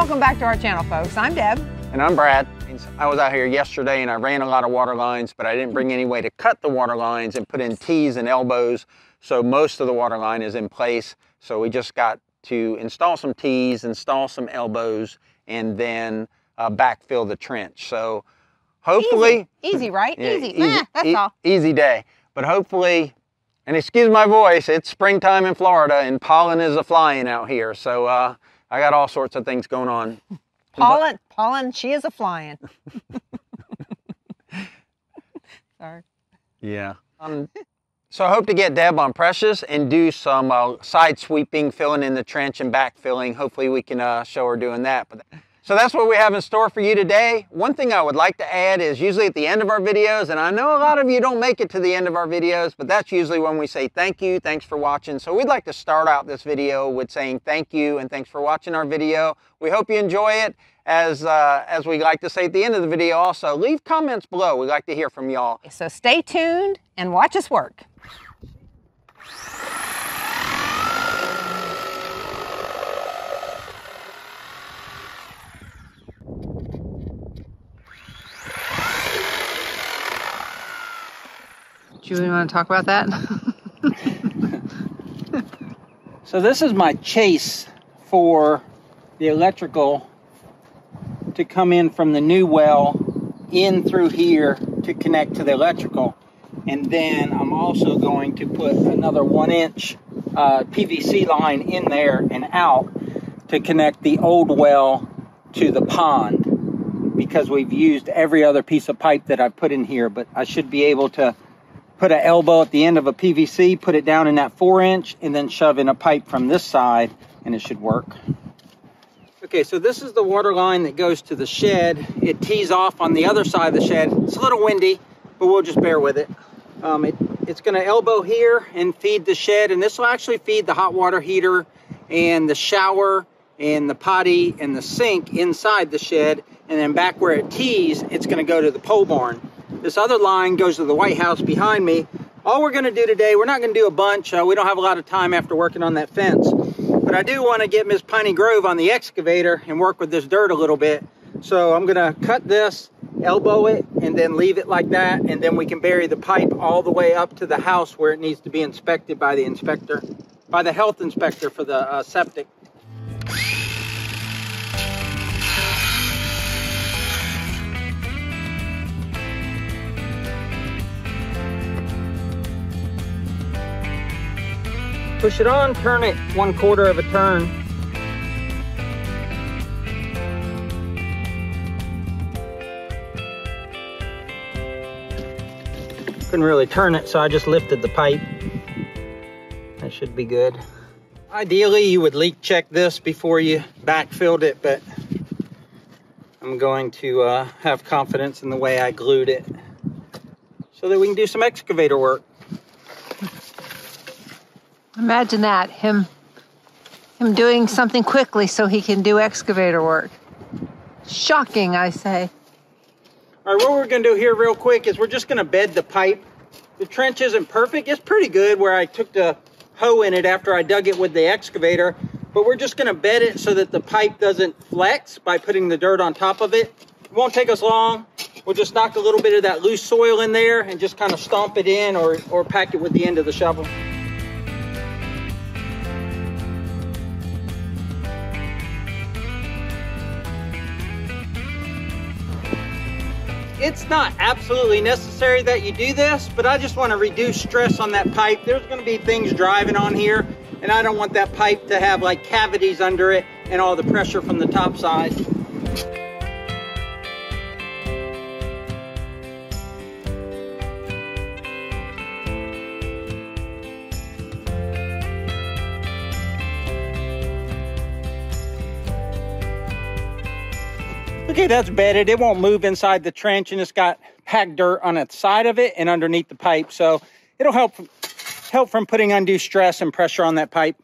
Welcome back to our channel, folks. I'm Deb. And I'm Brad. I was out here yesterday and I ran a lot of water lines, but I didn't bring any way to cut the water lines and put in T's and elbows. So most of the water line is in place. So we just got to install some T's, install some elbows, and then backfill the trench. So hopefully. Easy right? Yeah, easy. That's all. Easy day. But hopefully, and excuse my voice, it's springtime in Florida and pollen is a-flying out here. So I got all sorts of things going on. Pollen, she is a-flying. Sorry. Yeah. So I hope to get Deb on Precious and do some side sweeping, filling in the trench and backfilling. Hopefully we can show her doing that. So that's what we have in store for you today. One thing I would like to add is usually at the end of our videos, and I know a lot of you don't make it to the end of our videos, but that's usually when we say thank you, thanks for watching. So we'd like to start out this video with saying thank you and thanks for watching our video. We hope you enjoy it. As we like to say at the end of the video also, leave comments below. We'd like to hear from y'all. So stay tuned and watch us work. Julie, you want to talk about that? So this is my chase for the electrical to come in from the new well in through here to connect to the electrical. And then I'm also going to put another 1-inch PVC line in there and out to connect the old well to the pond, because we've used every other piece of pipe that I've put in here. But I should be able to put an elbow at the end of a PVC, put it down in that 4-inch, and then shove in a pipe from this side, and it should work. Okay, so this is the water line that goes to the shed. It tees off on the other side of the shed. It's a little windy, but we'll just bear with it. It's gonna elbow here and feed the shed, and this will actually feed the hot water heater and the shower and the potty and the sink inside the shed, and then back where it tees, it's gonna go to the pole barn. This other line goes to the White House behind me. All we're gonna do today, we're not gonna do a bunch. We don't have a lot of time after working on that fence. But I do wanna get Miss Piney Grove on the excavator and work with this dirt a little bit. So I'm gonna cut this, elbow it, and then leave it like that. And then we can bury the pipe all the way up to the house where it needs to be inspected by the inspector, by the health inspector for the septic. Push it on, turn it 1/4 of a turn. Couldn't really turn it, so I just lifted the pipe. That should be good. Ideally, you would leak check this before you backfilled it, but I'm going to have confidence in the way I glued it so that we can do some excavator work. Imagine that, him doing something quickly so he can do excavator work. Shocking, I say. All right, what we're gonna do here real quick is we're just gonna bed the pipe. The trench isn't perfect. It's pretty good where I took the hoe in it after I dug it with the excavator, but we're just gonna bed it so that the pipe doesn't flex by putting the dirt on top of it. It won't take us long. We'll just knock a little bit of that loose soil in there and just kind of stomp it in or pack it with the end of the shovel. It's not absolutely necessary that you do this, but I just want to reduce stress on that pipe. There's going to be things driving on here, and I don't want that pipe to have like cavities under it and all the pressure from the top side. Okay, that's bedded. It won't move inside the trench, and it's got packed dirt on its side of it and underneath the pipe, so it'll help from putting undue stress and pressure on that pipe.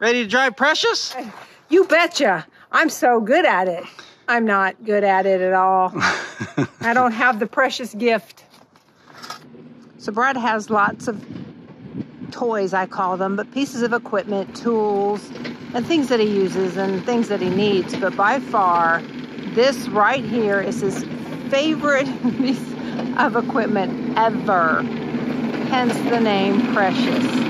Ready to drive, Precious? You betcha. I'm so good at it. I'm not good at it at all. I don't have the precious gift. So Brad has lots of toys, I call them, but pieces of equipment, tools, and things that he uses and things that he needs. But by far, this right here is his favorite piece of equipment ever, hence the name Precious.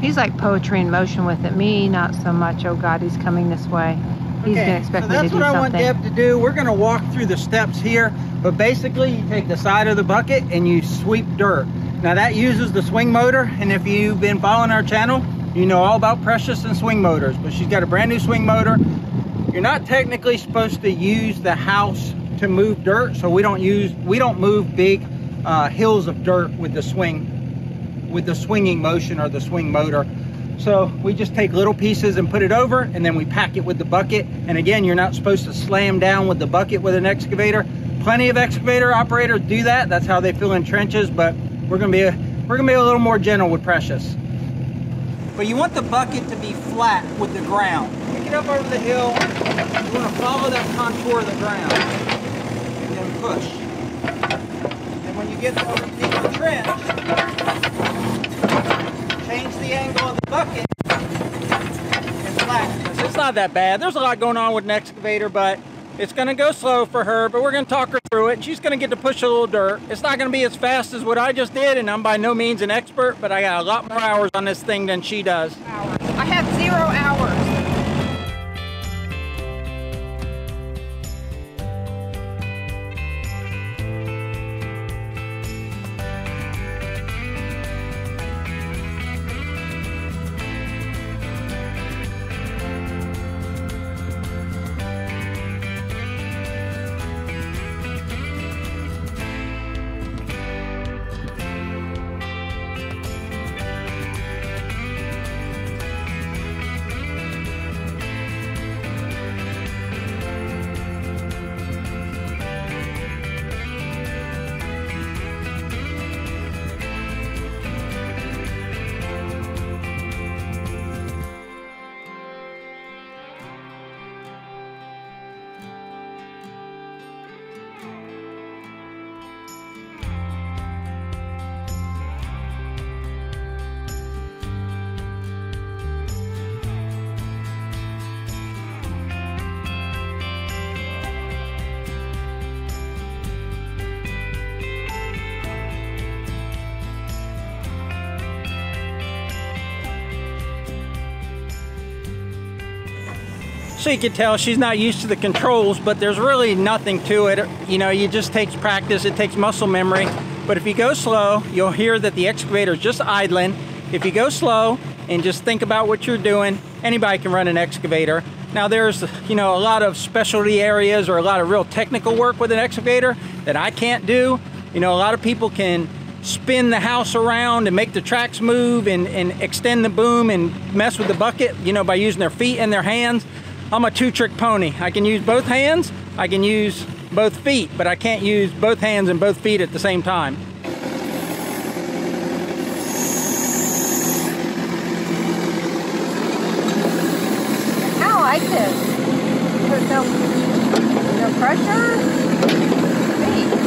He's like poetry in motion with it. Me, not so much. Oh God, he's coming this way. He's gonna expect me to do something. That's what I want Deb to do. We're gonna walk through the steps here, but basically you take the side of the bucket and you sweep dirt. Now that uses the swing motor, and if you've been following our channel, you know all about Precious and swing motors, but she's got a brand new swing motor. You're not technically supposed to use the house to move dirt, so we don't move big hills of dirt with the swinging motion or the swing motor. So we just take little pieces and put it over, and then we pack it with the bucket. And again, you're not supposed to slam down with the bucket with an excavator. Plenty of excavator operators do that. That's how they fill in trenches. But we're gonna be a little more gentle with Precious. But you want the bucket to be flat with the ground. Pick it up over the hill. You want to follow that contour of the ground, and then push. And when you get over the trench, change the angle of the bucket and flatten. It's not that bad. There's a lot going on with an excavator, but it's going to go slow for her. But we're going to talk her through it, and she's going to get to push a little dirt. It's not going to be as fast as what I just did, and I'm by no means an expert, but I got a lot more hours on this thing than she does. I have 0 hours. So you can tell she's not used to the controls, but there's really nothing to it. You know, it just takes practice, it takes muscle memory. But if you go slow, you'll hear that the excavator's just idling. If you go slow and just think about what you're doing, anybody can run an excavator. Now there's, you know, a lot of specialty areas or a lot of real technical work with an excavator that I can't do. You know, a lot of people can spin the house around and make the tracks move and extend the boom and mess with the bucket, you know, by using their feet and their hands. I'm a two-trick pony. I can use both hands, I can use both feet, but I can't use both hands and both feet at the same time. I like this. There's no pressure. Thanks.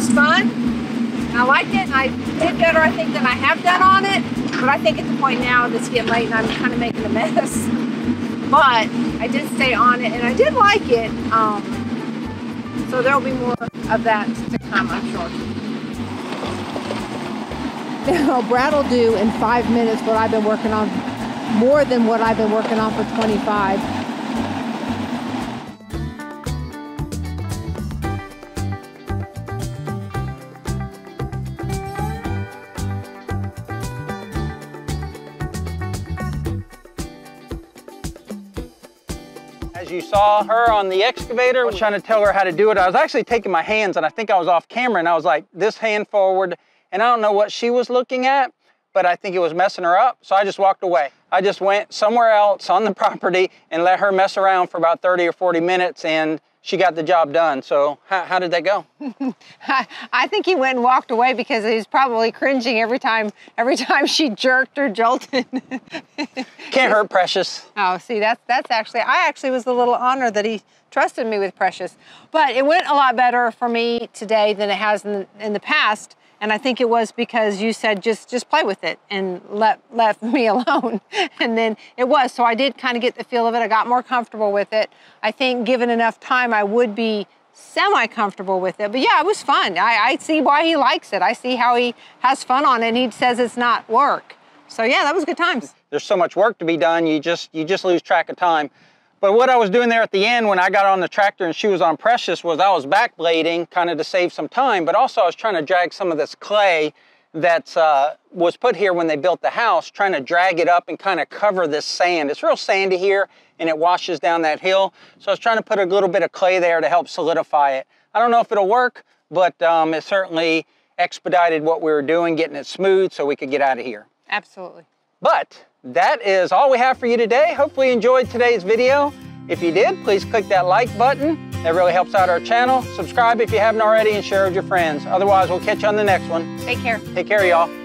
was fun. I liked it, and I did better, I think, than I have done on it. But I think at the point now, it's getting late, and I'm kind of making a mess. But I did stay on it, and I did like it. So there'll be more of that to come, I'm sure. Now, Brad will do in 5 minutes what I've been working on, more than what I've been working on for 25. As you saw her on the excavator, I was trying to tell her how to do it. I was actually taking my hands, and I think I was off camera, and I was like, this hand forward. And I don't know what she was looking at, but I think it was messing her up, so I just walked away. I just went somewhere else on the property and let her mess around for about 30 or 40 minutes, and she got the job done. So how did that go? I think he went and walked away because he was probably cringing every time she jerked or jolted. Can't hurt Precious. Oh, see, that's actually, I actually was a little honored that he trusted me with Precious. But it went a lot better for me today than it has in the past. And I think it was because you said, just play with it and let me alone. And then it was, so I did kind of get the feel of it. I got more comfortable with it. I think given enough time, I would be semi-comfortable with it. But yeah, it was fun. I see why he likes it. I see how he has fun on it, and he says it's not work. So yeah, that was good times. There's so much work to be done, you just lose track of time. But what I was doing there at the end when I got on the tractor and she was on Precious was I was backblading kind of to save some time, but also I was trying to drag some of this clay that was put here when they built the house, trying to drag it up and kind of cover this sand. It's real sandy here and it washes down that hill. So I was trying to put a little bit of clay there to help solidify it. I don't know if it'll work, but it certainly expedited what we were doing, getting it smooth so we could get out of here. Absolutely. But that is all we have for you today. Hopefully you enjoyed today's video. If you did, please click that like button. That really helps out our channel. Subscribe if you haven't already and share with your friends. Otherwise, we'll catch you on the next one. Take care. Take care, y'all.